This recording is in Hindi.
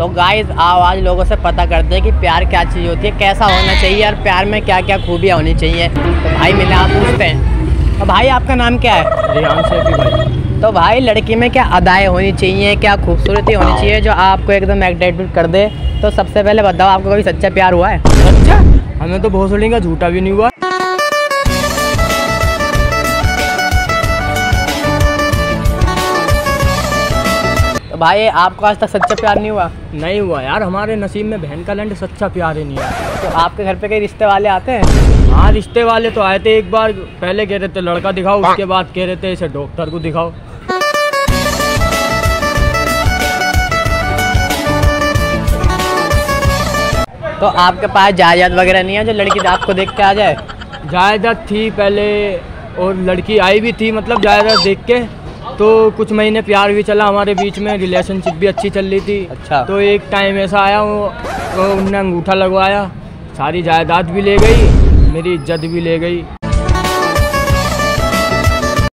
तो गाइस आओ आज लोगों से पता करते हैं कि प्यार क्या चीज़ होती है, कैसा होना चाहिए और प्यार में क्या क्या खूबियाँ होनी चाहिए। तो भाई मिले, आप पूछते हैं। तो भाई आपका नाम क्या है? रियान शेखी भाई। तो भाई लड़की में क्या अदाएँ होनी चाहिए, क्या खूबसूरती होनी चाहिए जो आपको एकदम एक्साइटेड कर दे? तो सबसे पहले बताओ आपको कभी सच्चा प्यार हुआ है? अच्छा, हमें तो भोसड़ी का झूठा भी नहीं हुआ। भाई आपको आज तक सच्चा प्यार नहीं हुआ? नहीं हुआ यार, हमारे नसीब में बहन का लंड सच्चा प्यार ही नहीं है। तो आपके घर पे कई रिश्ते वाले आते हैं? हाँ रिश्ते वाले तो आए थे एक बार, पहले कह रहे थे लड़का दिखाओ, उसके बाद कह रहे थे इसे डॉक्टर को दिखाओ। तो आपके पास जायदाद वगैरह नहीं है जो लड़की आपको देख के आ जाए? जायदाद थी पहले और लड़की आई भी थी, मतलब जायदाद देख के। तो कुछ महीने प्यार भी चला हमारे बीच में, रिलेशनशिप भी अच्छी चल रही थी। अच्छा। तो एक टाइम ऐसा आया वो उन्होंने अंगूठा लगवाया, सारी जायदाद भी ले गई, मेरी इज्जत भी ले गई।